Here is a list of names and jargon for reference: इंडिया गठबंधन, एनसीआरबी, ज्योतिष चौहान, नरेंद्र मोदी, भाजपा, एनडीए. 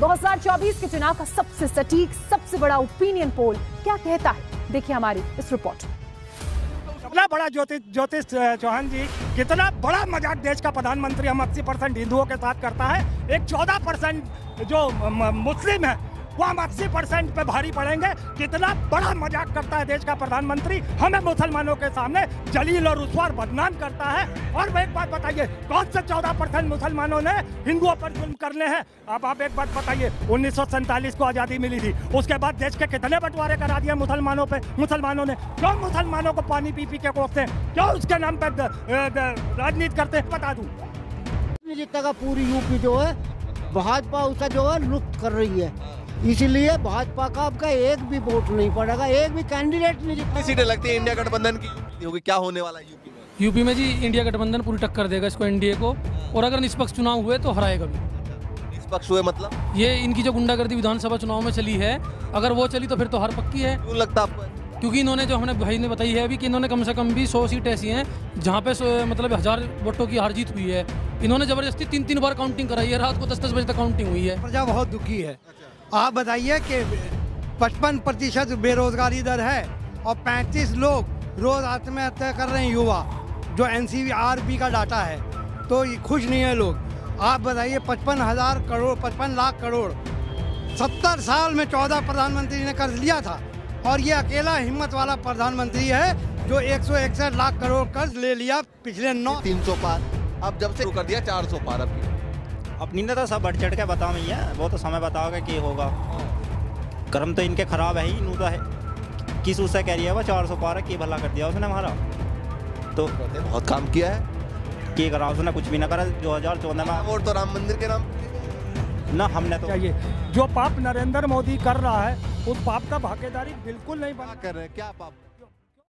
2024 के चुनाव का सबसे सटीक, सबसे बड़ा ओपिनियन पोल क्या कहता है, देखिए हमारी इस रिपोर्ट। कितना बड़ा ज्योतिष चौहान जी, कितना बड़ा मजाक देश का प्रधानमंत्री हम 80% हिंदुओं के साथ करता है। एक 14% जो मुस्लिम है वो हम 80% पे भारी पड़ेंगे। कितना बड़ा मजाक करता है देश का प्रधानमंत्री, हमें मुसलमानों के सामने जलील और रुसवा बदनाम करता है। और एक बात बताइए, कौन से 14% मुसलमानों ने हिंदुओं पर जुल्म करने हैं? अब आप एक बात बताइए, 1947 को आज़ादी मिली थी, उसके बाद देश के कितने बंटवारे करा दिए मुसलमानों पर मुसलमानों ने। क्यों मुसलमानों को पानी पी के कोसते हैं? क्यों उसके नाम पर राजनीति करते हैं? बता दूँ, जितना का पूरी यूपी जो है भाजपा उसका जो है लुप्त कर रही है, इसीलिए भाजपा का आपका एक भी वोट नहीं पड़ेगा, एक भी कैंडिडेट नहीं। कितनी सीटें लगती है इंडिया गठबंधन की होगी? क्या होने वाला है यूपी में? यूपी में जी इंडिया गठबंधन पूरी टक्कर देगा इसको, एनडीए को। और अगर निष्पक्ष चुनाव हुए तो हराएगा भी। निष्पक्ष हुए मतलब? ये इनकी जो गुंडागर्दी विधानसभा चुनाव में चली है, अगर वो चली तो फिर तो हार पक्की है। क्यों लगता है आपको? क्योंकि इन्होंने जो हमने भाई ने बताई है अभी कि इन्होंने कम से कम भी 100 सीट ऐसी हैं जहाँ पे मतलब 1000 वोटों की हार जीत हुई है। इन्होंने जबरदस्ती 3-3 बार काउंटिंग कराई है, रात को 10-10 बजे तक काउंटिंग हुई है। प्रजा बहुत दुखी है। आप बताइए कि 55% बेरोजगारी दर है और 35 लोग रोज आत्महत्या कर रहे हैं युवा, जो एनसीआरबी का डाटा है, तो ये खुश नहीं है लोग। आप बताइए 55 लाख करोड़ 70 साल में 14 प्रधानमंत्री ने कर्ज लिया था, और ये अकेला हिम्मत वाला प्रधानमंत्री है जो 161 लाख करोड़ कर्ज ले लिया पिछले 300 पार, अब जब से कर दिया 400 पार। अब अपनी ना तो सब बढ़ चढ़ के बताओ भैया, वो तो समय बताओगे कि होगा। कर्म तो इनके खराब है ही, नूदा है किस उससे कह रही है वो 400 पार की भला कर दिया उसने हमारा, तो बहुत काम किया है कि करा उसने, कुछ भी ना करा 2014 में। और तो राम मंदिर के नाम ना हमने तो चाहिए। जो पाप नरेंद्र मोदी कर रहा है उस पाप का भागीदारी बिल्कुल नहीं बना कर रहे। क्या पाप